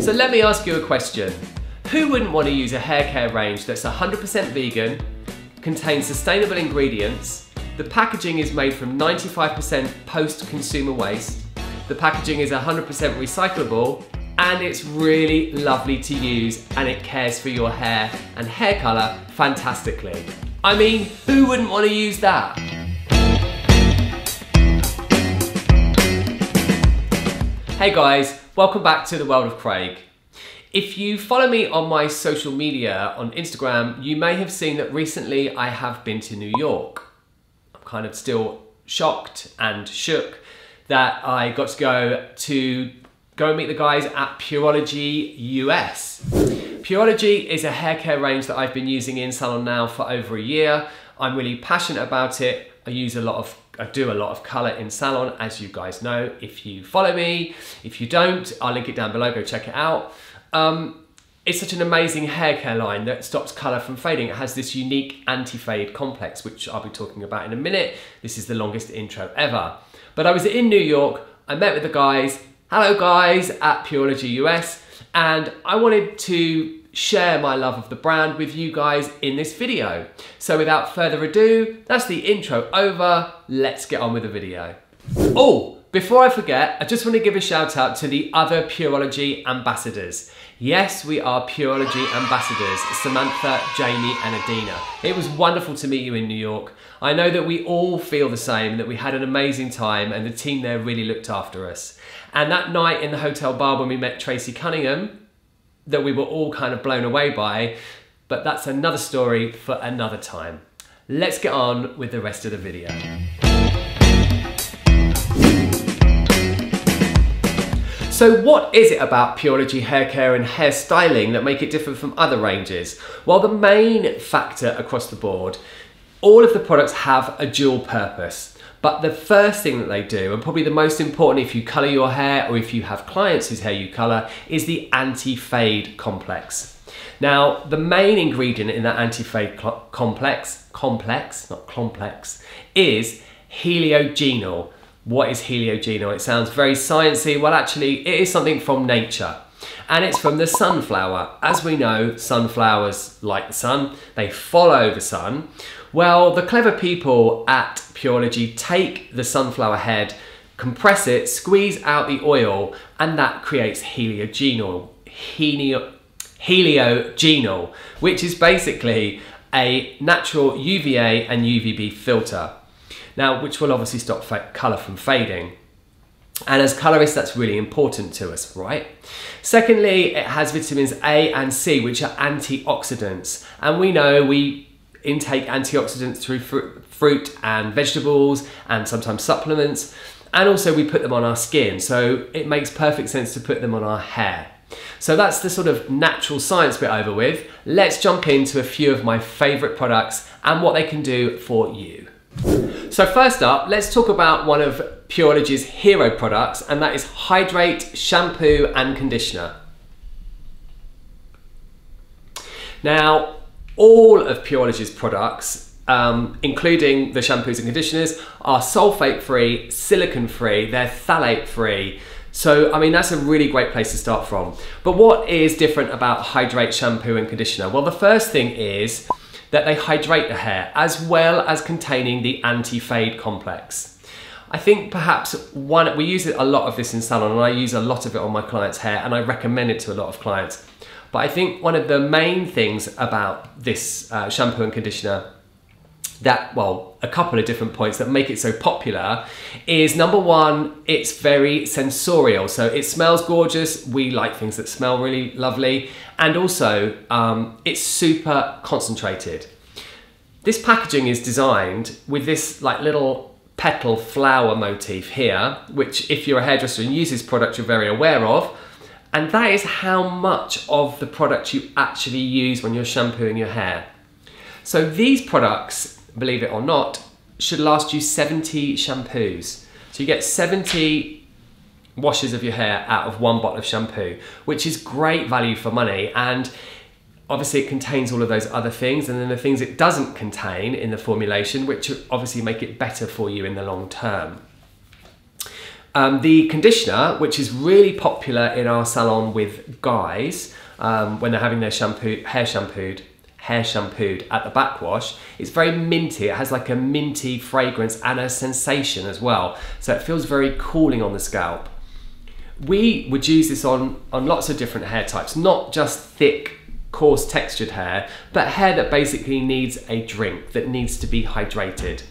So let me ask you a question. Who wouldn't want to use a hair care range that's 100% vegan, contains sustainable ingredients, the packaging is made from 95% post-consumer waste, the packaging is 100% recyclable, and it's really lovely to use and it cares for your hair and hair colour fantastically? I mean, who wouldn't want to use that? Hey guys, welcome back to the world of Craig. If you follow me on my social media on Instagram, you may have seen that recently I have been to New York. I'm kind of still shocked and shook that I got to go and meet the guys at Pureology US. Pureology is a hair care range that I've been using in salon now for over a year. I'm really passionate about it. I do a lot of colour in salon, as you guys know, if you follow me. If you don't, I'll link it down below, go check it out. It's such an amazing hair care line that stops colour from fading. It has this unique anti-fade complex, which I'll be talking about in a minute. This is the longest intro ever. But I was in New York, I met with the guys, hello guys, at Pureology US, and I wanted to share my love of the brand with you guys in this video. So without further ado, that's the intro over, let's get on with the video. Oh, before I forget, I just want to give a shout out to the other Pureology ambassadors. Yes, we are Pureology ambassadors, Samantha, Jamie and Adina. It was wonderful to meet you in New York. I know that we all feel the same, that we had an amazing time and the team there really looked after us. And that night in the hotel bar when we met Tracy Cunningham, that we were all kind of blown away by, but that's another story for another time. Let's get on with the rest of the video. So what is it about Pureology hair care and hair styling that make it different from other ranges? Well, the main factor across the board, all of the products have a dual purpose. But the first thing that they do, and probably the most important if you colour your hair or if you have clients whose hair you colour, is the anti-fade complex. Now, the main ingredient in that anti-fade complex, is heliogenol. What is heliogenol? It sounds very sciencey. Well, actually, it is something from nature. And it's from the sunflower. As we know, sunflowers like the sun, they follow the sun. Well, the clever people at Pureology take the sunflower head, compress it, squeeze out the oil, and that creates heliogenol, which is basically a natural UVA and UVB filter. Now, which will obviously stop colour from fading. And as colorists, that's really important to us, right? Secondly, it has vitamins A and C, which are antioxidants. And we know we intake antioxidants through fruit and vegetables and sometimes supplements. And also we put them on our skin. So it makes perfect sense to put them on our hair. So that's the sort of natural science bit over with. Let's jump into a few of my favorite products and what they can do for you. So first up, let's talk about one of Pureology's hero products, and that is Hydrate Shampoo and Conditioner. Now, all of Pureology's products, including the shampoos and conditioners, are sulfate-free, silicone-free, they're phthalate-free. So, I mean, that's a really great place to start from. But what is different about Hydrate Shampoo and Conditioner? Well, the first thing is that they hydrate the hair, as well as containing the anti-fade complex. I think perhaps we use a lot of this in salon, and I use a lot of it on my clients' hair, and I recommend it to a lot of clients. But I think one of the main things about this shampoo and conditioner a couple of different points that make it so popular is, number one, it's very sensorial. So it smells gorgeous. We like things that smell really lovely. And also, it's super concentrated. This packaging is designed with this like little petal flower motif here, which if you're a hairdresser and use this product, you're very aware of. And that is how much of the product you actually use when you're shampooing your hair. So these products, believe it or not, should last you 70 shampoos. So you get 70 washes of your hair out of one bottle of shampoo, which is great value for money. And obviously it contains all of those other things, and then the things it doesn't contain in the formulation, which obviously make it better for you in the long term. The conditioner, which is really popular in our salon with guys when they're having their hair shampooed at the backwash, it's very minty. It has like a minty fragrance and a sensation as well. So it feels very cooling on the scalp. We would use this on lots of different hair types, not just thick, coarse textured hair, but hair that basically needs a drink, that needs to be hydrated.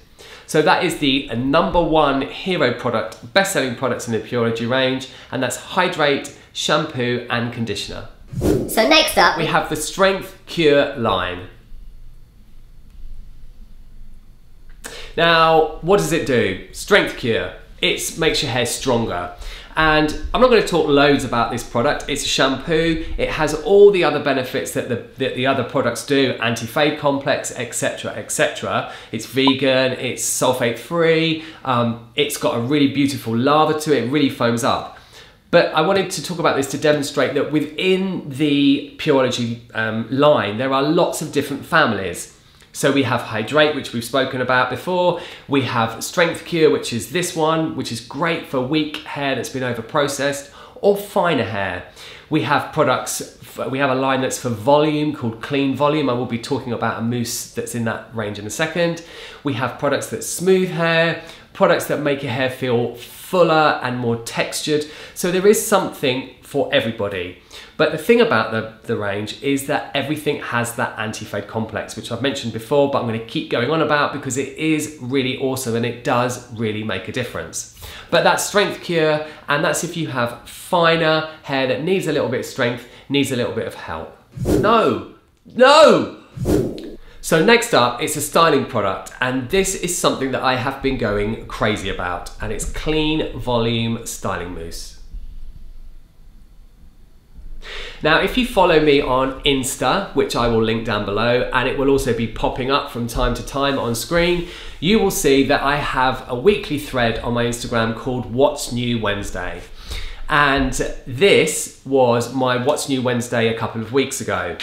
So that is the #1 hero product, best-selling products in the Pureology range, and that's Hydrate Shampoo and Conditioner. So next up, we have the Strength Cure line. Now, what does it do? Strength Cure, it makes your hair stronger. And I'm not going to talk loads about this product. It's a shampoo. It has all the other benefits that the other products do, anti-fade complex, etc, etc. It's vegan, it's sulfate free, it's got a really beautiful lather to it, it really foams up. But I wanted to talk about this to demonstrate that within the Pureology line, there are lots of different families. So we have Hydrate, which we've spoken about before. We have Strength Cure, which is this one, which is great for weak hair that's been over-processed or finer hair. We have products, we have a line that's for volume called Clean Volume. I will be talking about a mousse that's in that range in a second. We have products that smooth hair, products that make your hair feel fuller and more textured. So there is something for everybody. But the thing about the range is that everything has that anti-fade complex, which I've mentioned before, but I'm going to keep going on about because it is really awesome and it does really make a difference. But that's Strength Cure, and that's if you have finer hair that needs a little bit of strength, needs a little bit of help. No! So next up, it's a styling product, and this is something that I have been going crazy about, and it's Clean Volume Styling Mousse. Now, if you follow me on Insta, which I will link down below, and it will also be popping up from time to time on screen, you will see that I have a weekly thread on my Instagram called What's New Wednesday. And this was my What's New Wednesday a couple of weeks ago.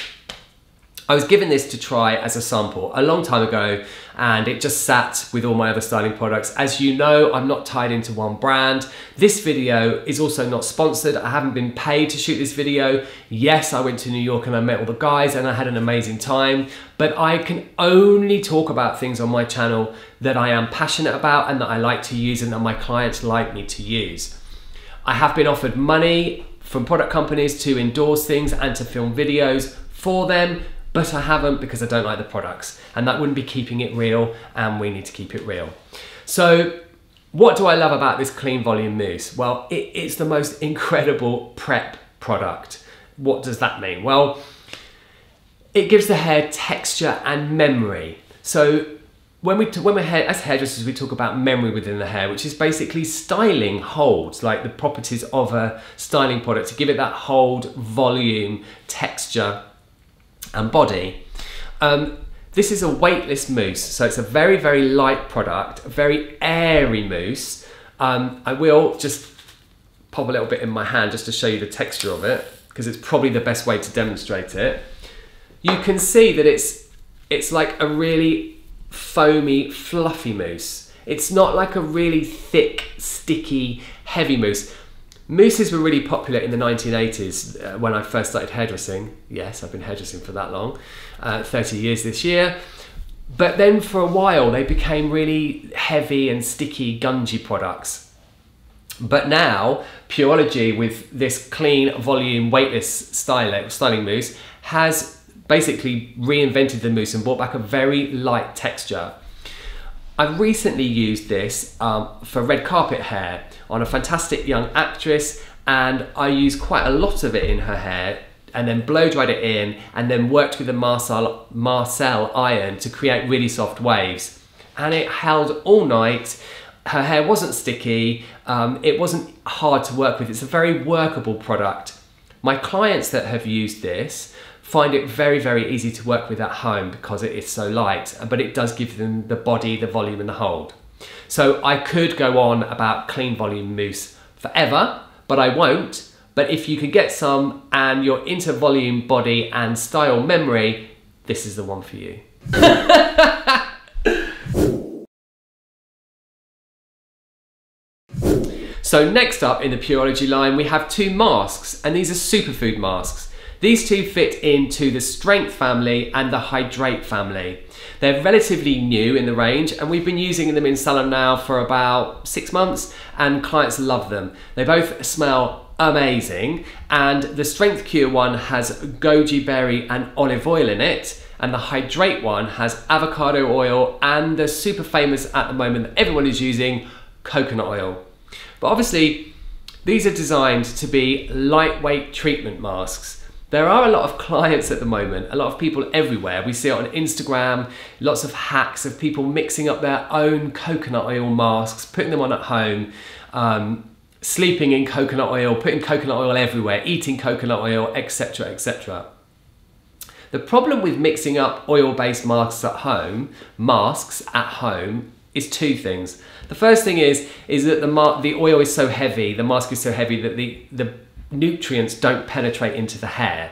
I was given this to try as a sample a long time ago, and it just sat with all my other styling products. As you know, I'm not tied into one brand. This video is also not sponsored. I haven't been paid to shoot this video. Yes, I went to New York and I met all the guys and I had an amazing time, but I can only talk about things on my channel that I am passionate about and that I like to use and that my clients like me to use. I have been offered money from product companies to endorse things and to film videos for them, but I haven't because I don't like the products, and that wouldn't be keeping it real, and we need to keep it real. So what do I love about this Clean Volume Mousse? Well, it's the most incredible prep product. What does that mean? Well, it gives the hair texture and memory. So as hairdressers, we talk about memory within the hair, which is basically styling holds, like the properties of a styling product to give it that hold, volume, texture, and body. This is a weightless mousse, so it's a very, very light product, a very airy mousse. I will just pop a little bit in my hand just to show you the texture of it, because it's probably the best way to demonstrate it. You can see that it's like a really foamy, fluffy mousse. It's not like a really thick, sticky, heavy mousse. Mousses were really popular in the 1980s when I first started hairdressing. Yes, I've been hairdressing for that long, 30 years this year. But then for a while, they became really heavy and sticky, gungy products. But now, Pureology with this Clean Volume weightless styling mousse has basically reinvented the mousse and brought back a very light texture. I've recently used this for red carpet hair on a fantastic young actress, and I used quite a lot of it in her hair and then blow dried it in and then worked with a Marcel iron to create really soft waves, and it held all night. Her hair wasn't sticky, it wasn't hard to work with. It's a very workable product. My clients that have used this find it very, very easy to work with at home because it is so light, but it does give them the body, the volume and the hold. So I could go on about Clean Volume Mousse forever, but I won't. But if you can get some and you're into volume, body and style memory, this is the one for you. So next up in the Pureology line, we have two masks, and these are superfood masks. These two fit into the Strength family and the Hydrate family. They're relatively new in the range, and we've been using them in salon now for about 6 months, and clients love them. They both smell amazing, and the Strength Cure one has goji berry and olive oil in it, and the Hydrate one has avocado oil and the super famous at the moment that everyone is using, coconut oil. But obviously, these are designed to be lightweight treatment masks. There are a lot of clients at the moment, a lot of people everywhere. We see it on Instagram, lots of hacks of people mixing up their own coconut oil masks, putting them on at home, sleeping in coconut oil, putting coconut oil everywhere, eating coconut oil, etc, etc. The problem with mixing up oil-based masks at home, is two things. The first thing is that the oil is so heavy, the mask is so heavy that the nutrients don't penetrate into the hair.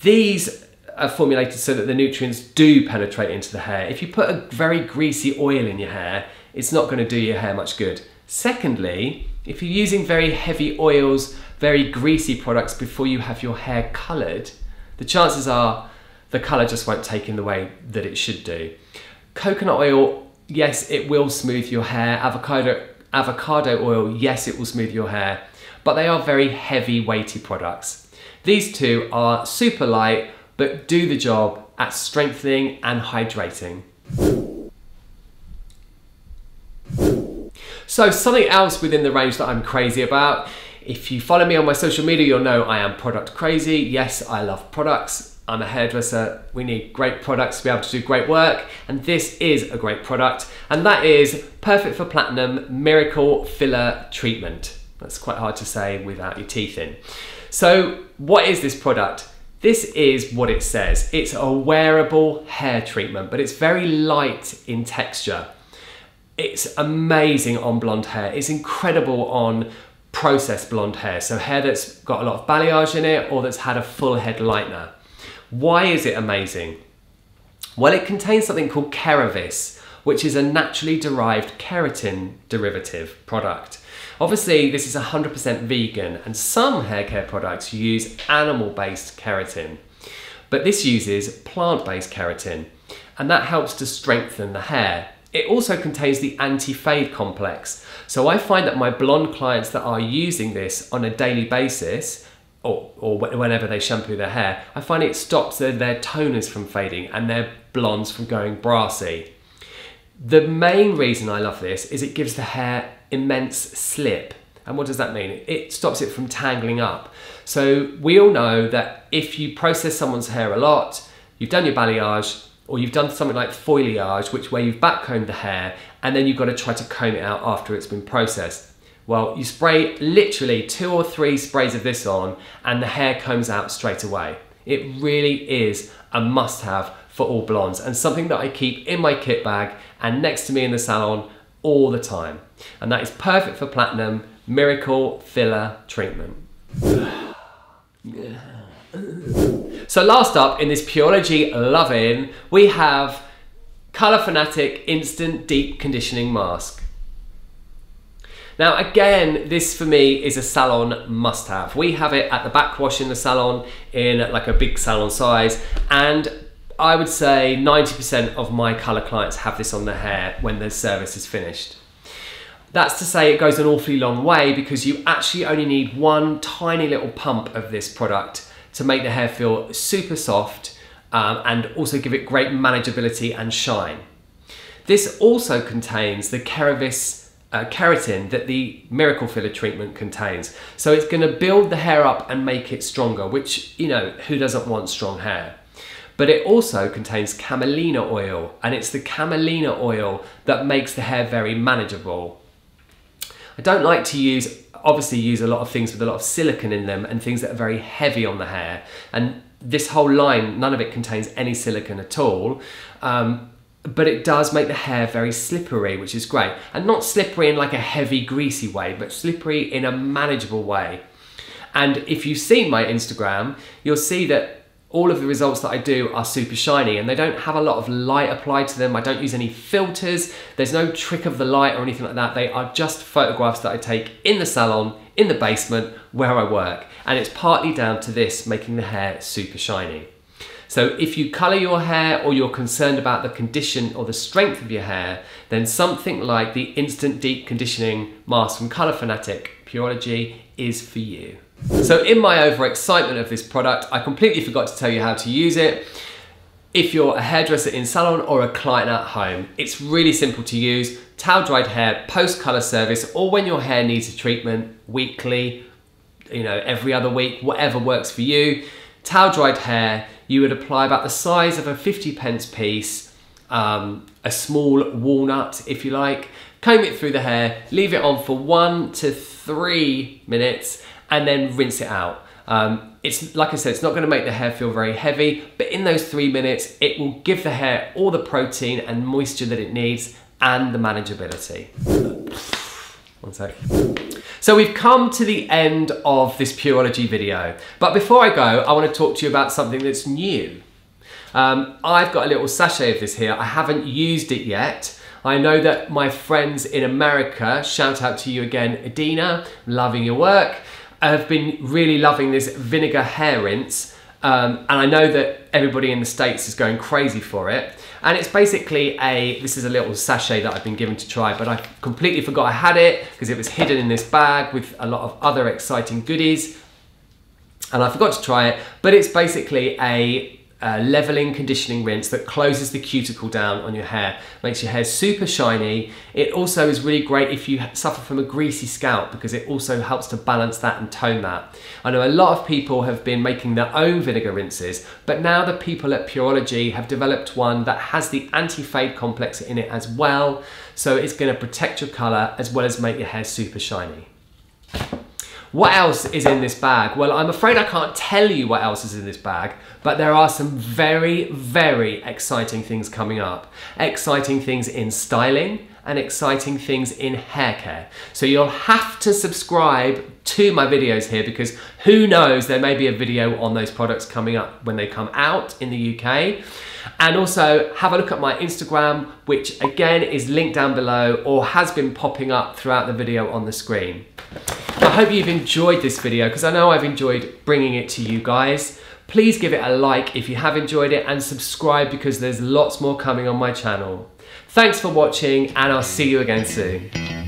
These are formulated so that the nutrients do penetrate into the hair. If you put a very greasy oil in your hair, it's not going to do your hair much good. Secondly, if you're using very heavy oils, very greasy products before you have your hair coloured, the chances are the colour just won't take in the way that it should do. Coconut oil, yes, it will smooth your hair. Avocado oil, yes, it will smooth your hair. But they are very heavy, weighty products. These two are super light, but do the job at strengthening and hydrating. So something else within the range that I'm crazy about. If you follow me on my social media, you'll know I am product crazy. Yes, I love products. I'm a hairdresser. We need great products to be able to do great work. And this is a great product. And that is Perfect for Platinum Miracle Filler Treatment. That's quite hard to say without your teeth in. So what is this product? This is what it says. It's a wearable hair treatment, but it's very light in texture. It's amazing on blonde hair. It's incredible on processed blonde hair. So hair that's got a lot of balayage in it or that's had a full head lightener. Why is it amazing? Well, it contains something called Keravis, which is a naturally derived keratin derivative product. Obviously, this is 100% vegan, and some hair care products use animal-based keratin, but this uses plant-based keratin, and that helps to strengthen the hair. It also contains the anti-fade complex, so I find that my blonde clients that are using this on a daily basis, or whenever they shampoo their hair, I find it stops their toners from fading and their blondes from going brassy. The main reason I love this is it gives the hair immense slip. And what does that mean? It stops it from tangling up. So we all know that if you process someone's hair a lot, you've done your balayage, or you've done something like foliage, which where you've backcombed the hair, and then you've got to try to comb it out after it's been processed. Well, you spray literally 2 or 3 sprays of this on, and the hair combs out straight away. It really is a must-have for all blondes, and something that I keep in my kit bag and next to me in the salon all the time. And that is Perfect for Platinum Miracle Filler Treatment. So last up in this Pureology love-in, we have Color Fanatic Instant Deep Conditioning Mask. Now again, this for me is a salon must-have. We have it at the backwash in the salon in like a big salon size, and I would say 90% of my colour clients have this on their hair when their service is finished. That's to say it goes an awfully long way, because you actually only need one tiny little pump of this product to make the hair feel super soft and also give it great manageability and shine. This also contains the Keravis keratin that the Miracle Filler treatment contains. So it's going to build the hair up and make it stronger, which, you know, who doesn't want strong hair? But it also contains camelina oil, and it's the camelina oil that makes the hair very manageable. I don't like to obviously use a lot of things with a lot of silicone in them and things that are very heavy on the hair. And this whole line, none of it contains any silicone at all. But it does make the hair very slippery, which is great. And not slippery in like a heavy, greasy way, but slippery in a manageable way. And if you've seen my Instagram, you'll see that all of the results that I do are super shiny and they don't have a lot of light applied to them. I don't use any filters. There's no trick of the light or anything like that. They are just photographs that I take in the salon, in the basement, where I work. And it's partly down to this making the hair super shiny. So if you colour your hair or you're concerned about the condition or the strength of your hair, then something like the Instant Deep Conditioning Mask from Color Fanatic, Pureology, is for you. So in my overexcitement of this product, I completely forgot to tell you how to use it. If you're a hairdresser in salon or a client at home, it's really simple to use. Towel dried hair, post colour service, or when your hair needs a treatment, weekly, you know, every other week, whatever works for you. Towel dried hair, you would apply about the size of a 50p piece, a small walnut if you like, comb it through the hair, leave it on for 1 to 3 minutes and then rinse it out. It's like I said, it's not going to make the hair feel very heavy, but in those 3 minutes it will give the hair all the protein and moisture that it needs and the manageability. One sec. So we've come to the end of this Pureology video, but before I go, I want to talk to you about something that's new. I've got a little sachet of this here. I haven't used it yet. I know that my friends in America, shout out to you again, Adina, loving your work, have been really loving this vinegar hair rinse, and I know that everybody in the States is going crazy for it. And it's basically this is a little sachet that I've been given to try, but I completely forgot I had it because it was hidden in this bag with a lot of other exciting goodies. And I forgot to try it, but it's basically a leveling conditioning rinse that closes the cuticle down on your hair, makes your hair super shiny. It also is really great if you suffer from a greasy scalp because it also helps to balance that and tone that. I know a lot of people have been making their own vinegar rinses, but now the people at Pureology have developed one that has the anti-fade complex in it as well, so it's going to protect your colour as well as make your hair super shiny. What else is in this bag? Well, I'm afraid I can't tell you what else is in this bag, but there are some very, very exciting things coming up. Exciting things in styling and exciting things in hair care. So you'll have to subscribe to my videos here because who knows, there may be a video on those products coming up when they come out in the UK. And also have a look at my Instagram, which again is linked down below or has been popping up throughout the video on the screen. I hope you've enjoyed this video because I know I've enjoyed bringing it to you guys. Please give it a like if you have enjoyed it and subscribe because there's lots more coming on my channel. Thanks for watching and I'll see you again soon.